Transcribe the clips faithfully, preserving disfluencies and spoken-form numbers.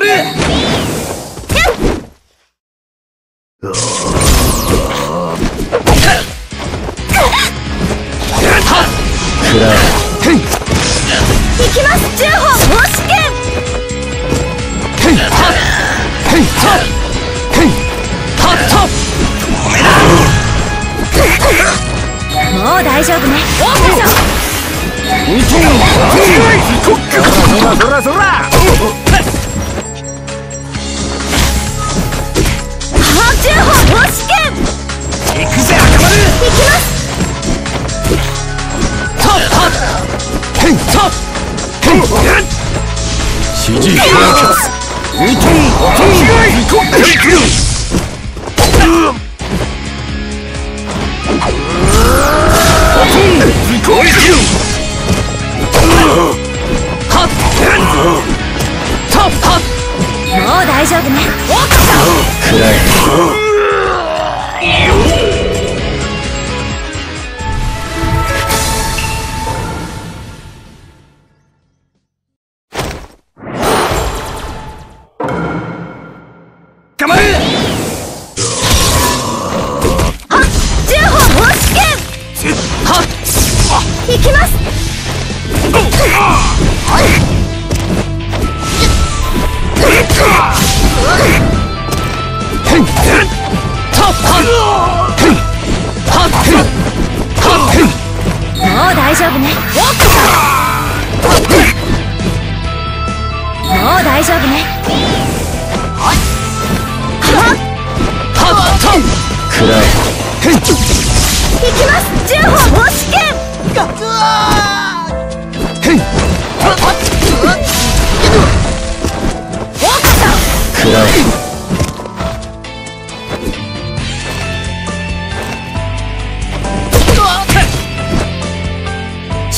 る。行きます十本押し剣。もう大丈夫ね。そらそら。もう大丈夫ね。おっと大丈夫ね。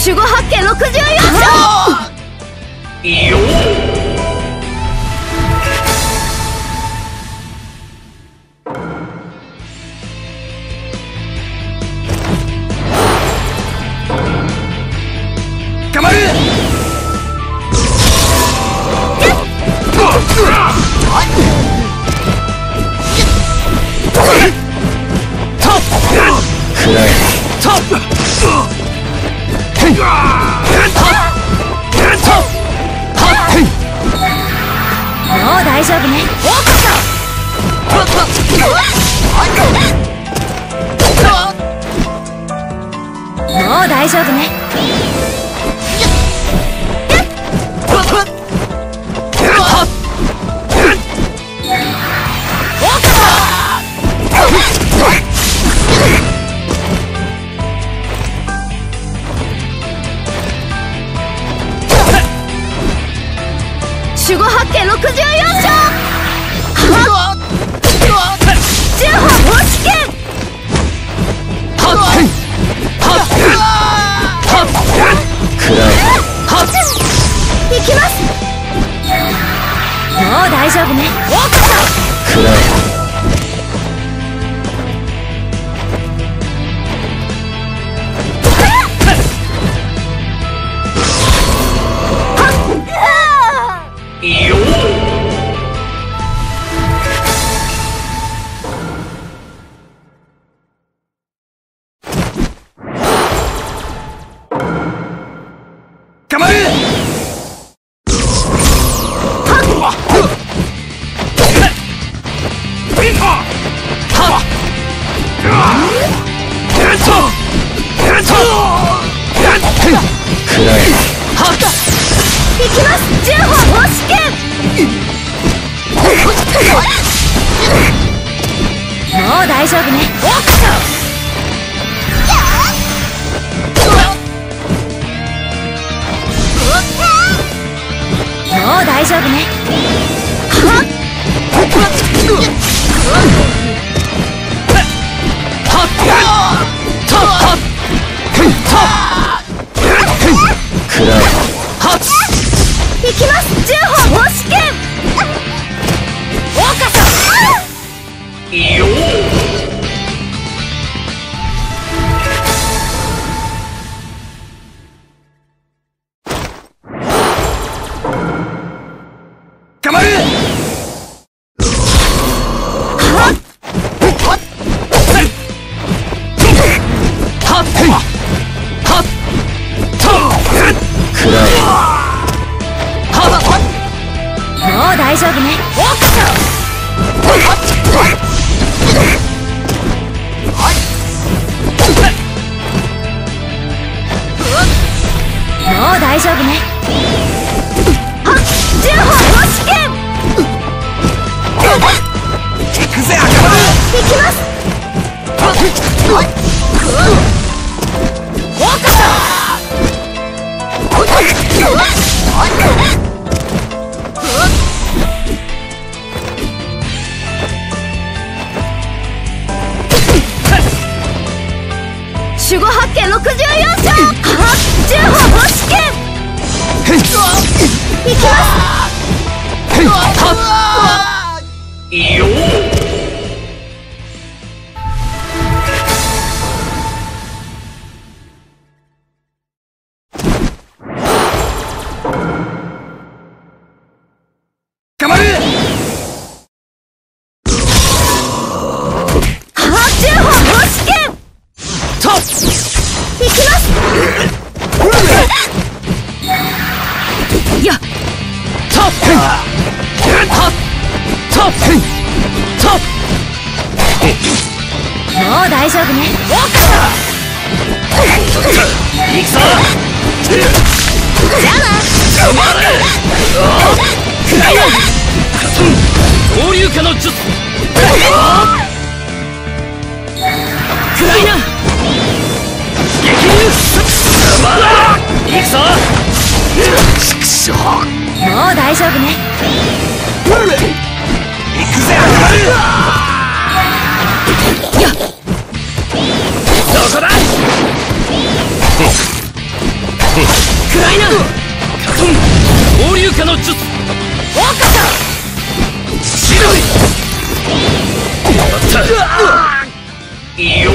守護発見ろくじゅうよんしょう。大丈夫ね。守護発見ろくじゅうよんしょう。大丈夫ね。大丈夫ね。もう大丈夫ね。いきますじゅうほん押し剣。頑張る。勝負ね。もう大丈夫ね。守護八景ろくじゅうよんしょう、じゅうほんごしけんいきますいよ。頑張る大丈夫ね。いくぞ。じゃあな。合流化の術。クライナ。激流。いくぞ。ちくしょう。もう大丈夫ね。いくぜ。よっ。クライナ合流化の術わかったしどりいいよ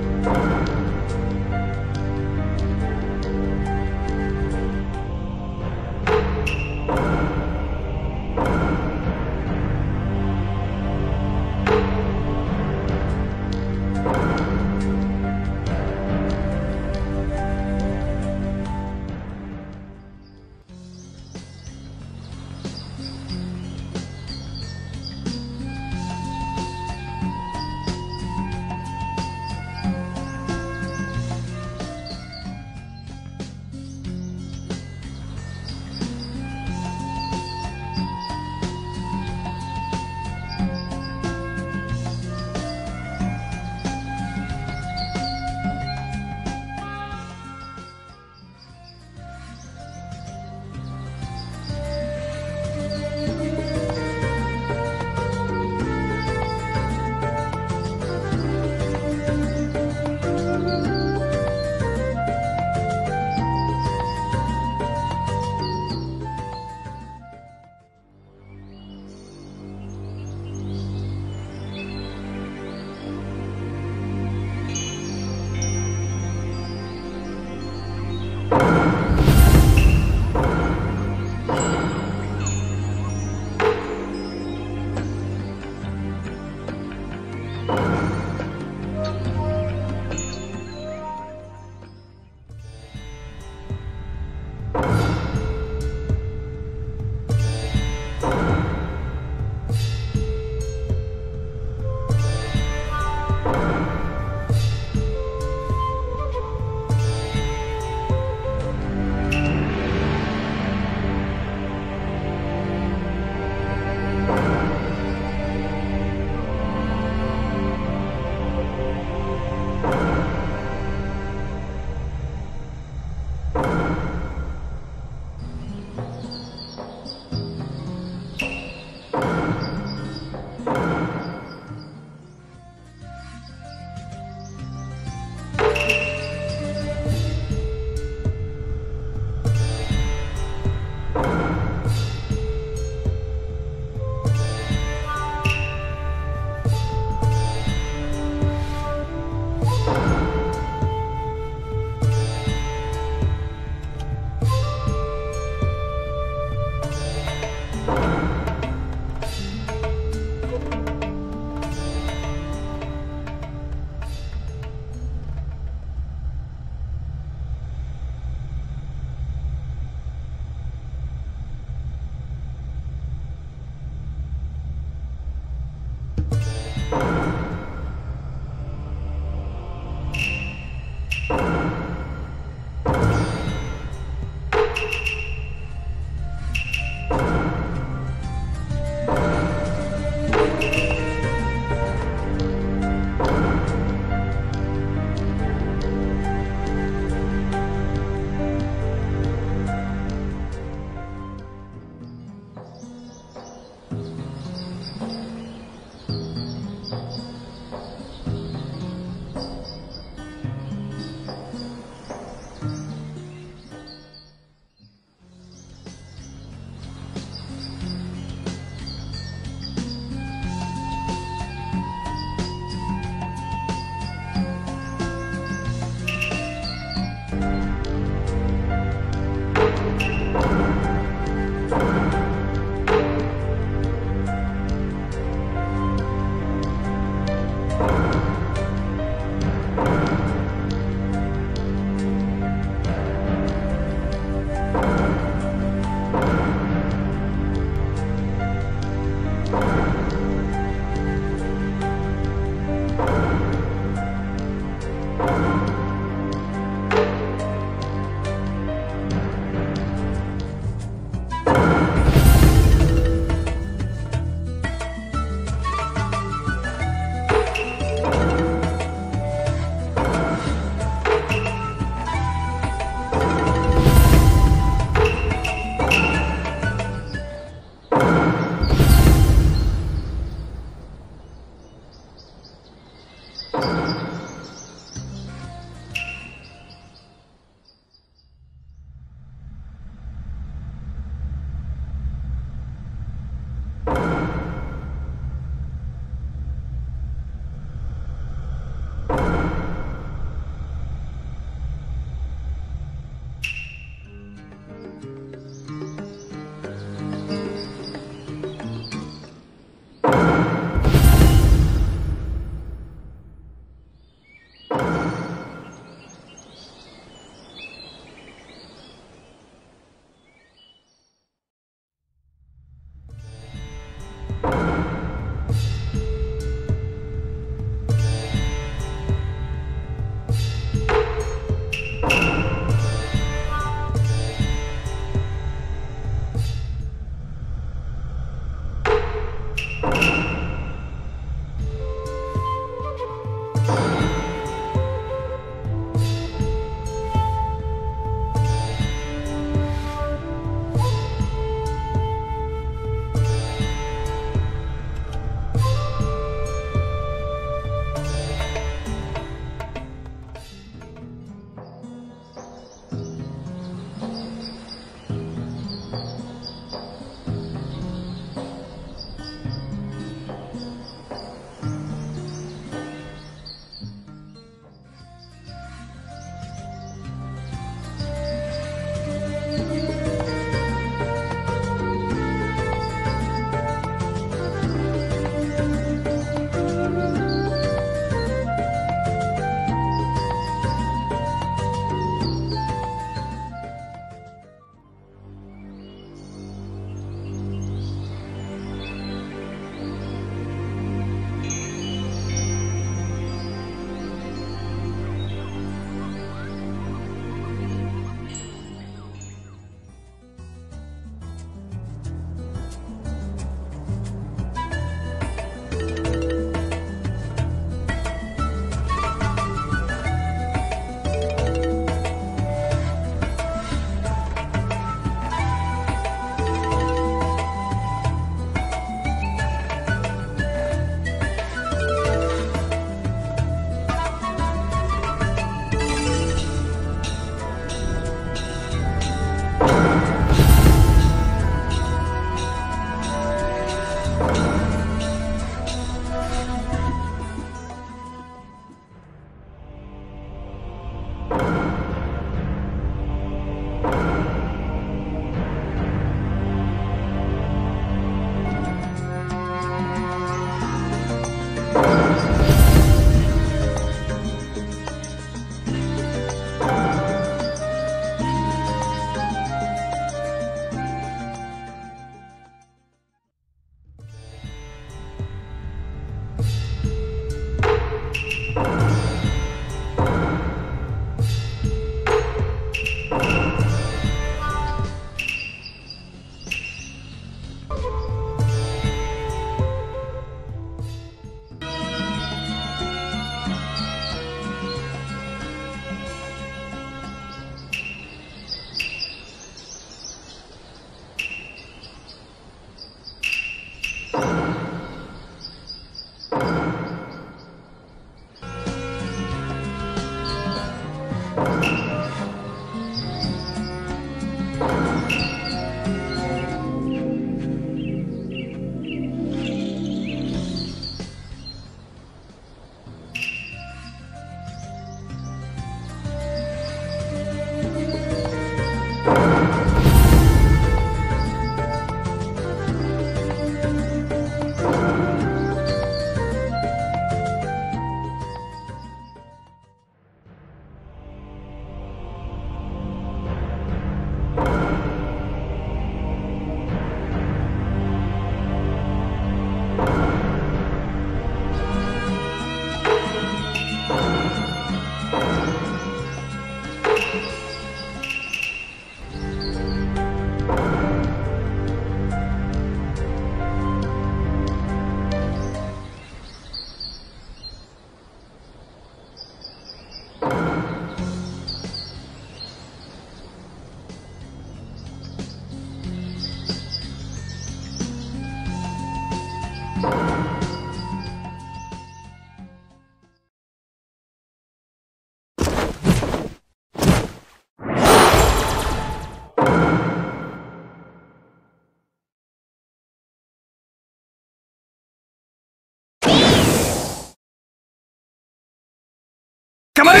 頑張れ！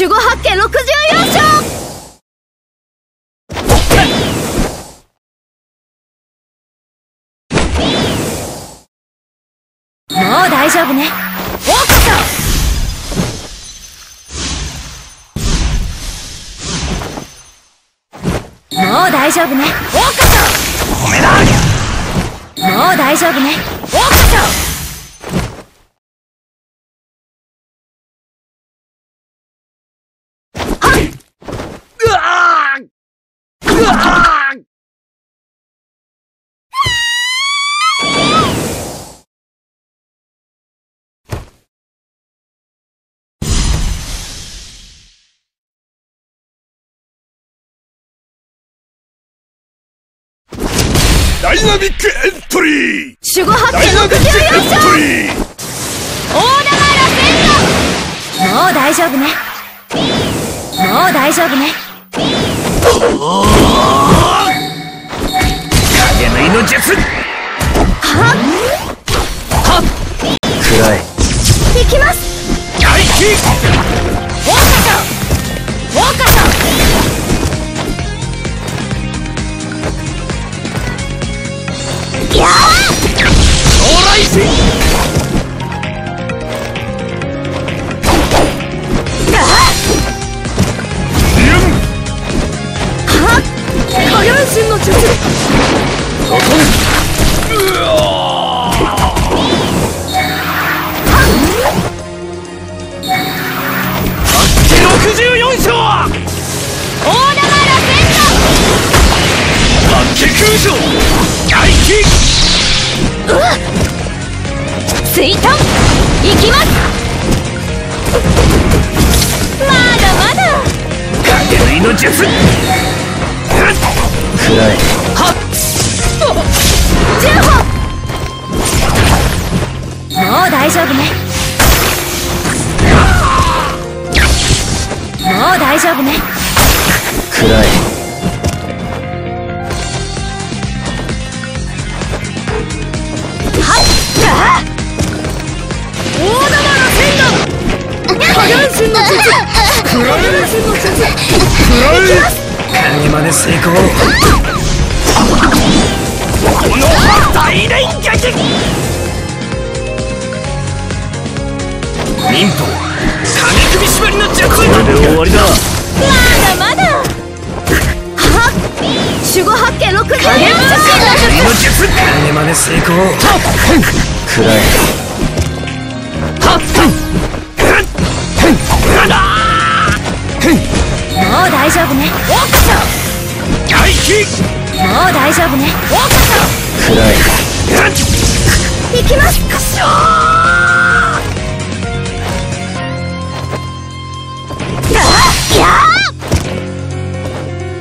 守護発見ろくじゅうよんしょう！もう大丈夫ね。おっとっと！もう大丈夫ね。おっかと。おめだ。もう大丈夫ね。おっかと。はい。うわー。うわー。ダイナミックエントリー！守護発見ろくじゅうよんしょう！エントリー！大玉らせんの！もう大丈夫ね。もう大丈夫ね。おー！影縫いの術！はっ！はっ！暗い。行きます！回避！ウォーカーさん！ウォーカーさん！将来神の術ろくじゅうよんしょうは大玉らせんの発揮空城回避！水遁！行きます！まだまだ！影縫いの術！暗い。はっ！じゅうほん！もう大丈夫ね。もう大丈夫ね。暗い。影の術！影の術！影の術！影まで成功！この大連撃！忍法！影首縛りの術！これで終わりだ！まだまだ！はっ！守護発見ろくじゅうよんしょう！影の術！影まで成功！暗い！はっ！もう大丈夫ね。おっと。回避。もう大丈夫ね。おっと。暗い。行きます。くしょー。やー。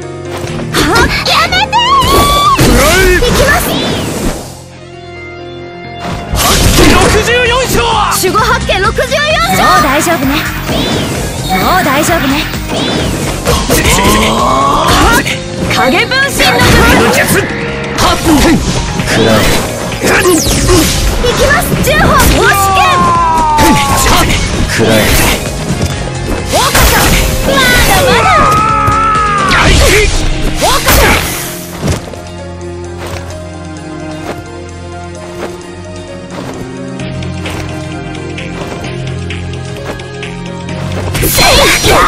影分身の術。いきます。じゅうほん押し剣。おっとまだまだ。 終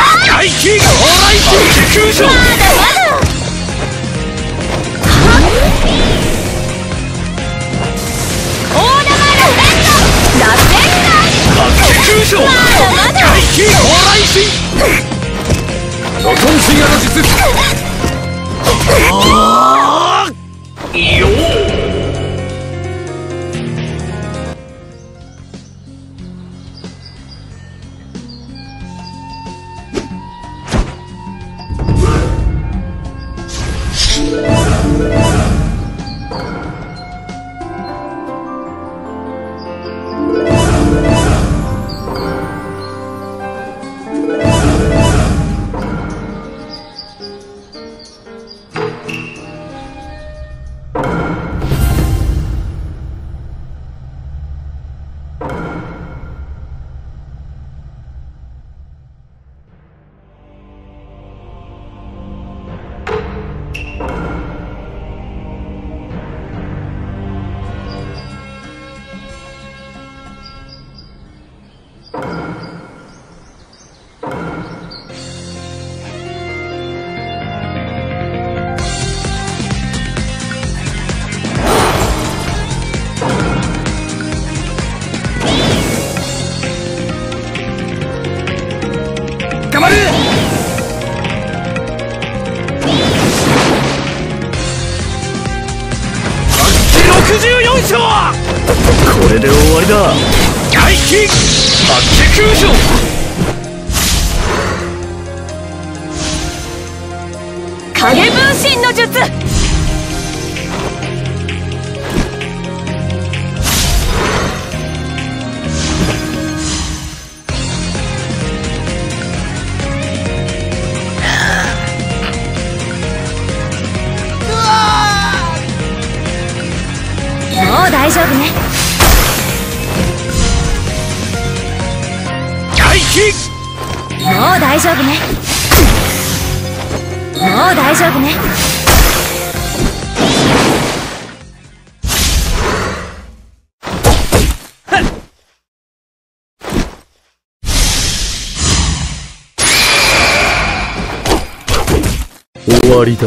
わりだ。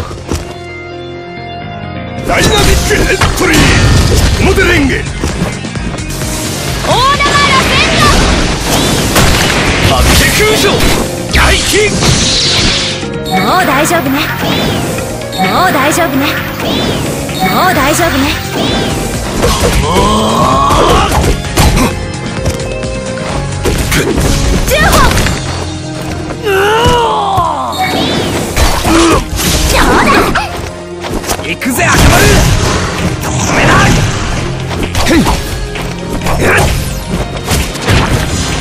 ダイナミックエントリー表レンゲ大玉ロセントはちきゅうじょう外気。もう大丈夫ね、もう大丈夫ね、もう大丈夫ね。じゅうほん。 行くぜ赤丸、止めない。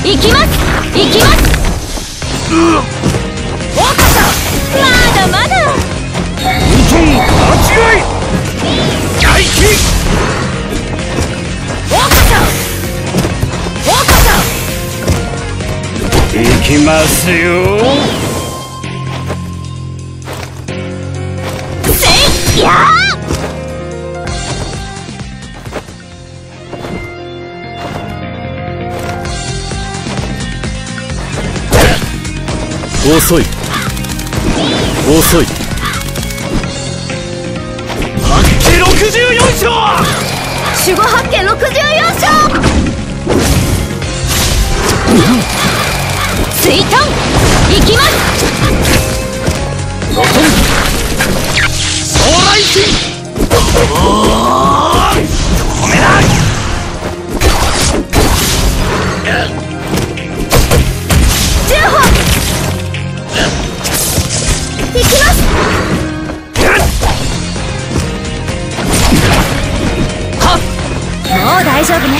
行きます行きます。おっとまだまだにとん間違い大気。おっとおっと行きますよ。 やー遅い遅い。八景六十四章守護八景六十四章追遁行きます。 止めない。じゅうほんいきます。もう大丈夫ね。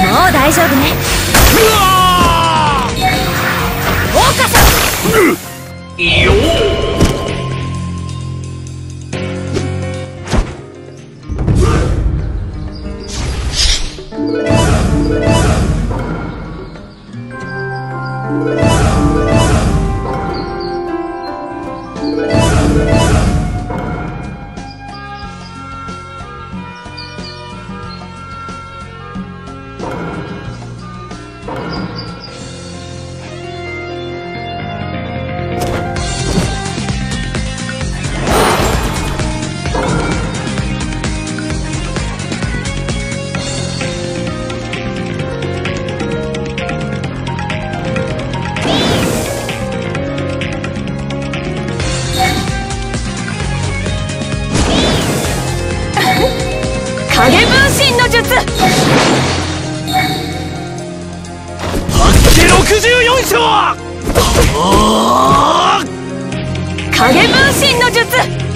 もう大丈夫ね。フォーカス。影分身の術！